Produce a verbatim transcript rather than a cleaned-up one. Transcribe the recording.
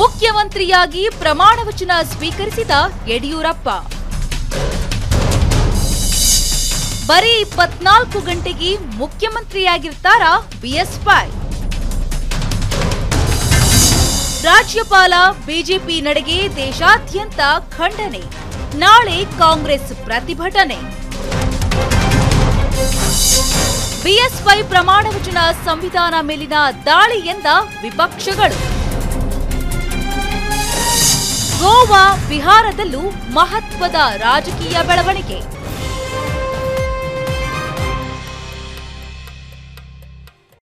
ಮುಖ್ಯಮಂತ್ರಿಯಾಗಿ ಪ್ರಮಾಣ ವಚನ ಸ್ವೀಕರಿಸಿದ ಯಡಿಯೂರಪ್ಪ ಬರೀ ಇಪ್ಪತ್ನಾಲ್ಕು ಗಂಟೆಗೆ ಮುಖ್ಯಮಂತ್ರಿಯಾಗಿರ್ತಾರ ಬಿ ಎಸ್ ವೈ ರಾಜ್ಯಪಾಲ ಬಿ ಜೆ ಪಿ ನಡೆಗೆ ದೇಶಾದ್ಯಂತ ಖಂಡನೆ ನಾಳೆ ಕಾಂಗ್ರೆಸ್ ಪ್ರತಿಭಟನೆ ಬಿ ಎಸ್ ವೈ ಪ್ರಮಾಣ ವಚನ ಸಂವಿಧಾನ ಮೇಲಿನ ದಾಳಿ ಎಂದ ವಿಪಕ್ಷಗಳು ಗೋವಾ ಬಿಹಾರದಲ್ಲೂ ಮಹತ್ವದ ರಾಜಕೀಯ ಬೆಳವಣಿಗೆ।